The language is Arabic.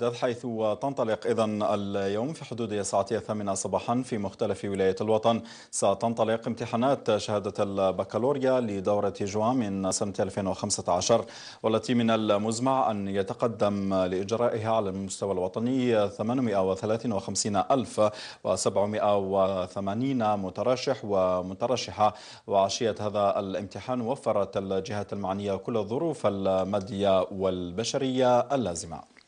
ده حيث تنطلق إذن اليوم في حدود الساعة 8 صباحا في مختلف ولايات الوطن ستنطلق امتحانات شهادة البكالوريا لدورة جوا من سنة 2015، والتي من المزمع أن يتقدم لإجرائها على المستوى الوطني 853,780 مترشح ومترشحة. وعشية هذا الامتحان وفرت الجهات المعنية كل الظروف المادية والبشرية اللازمة.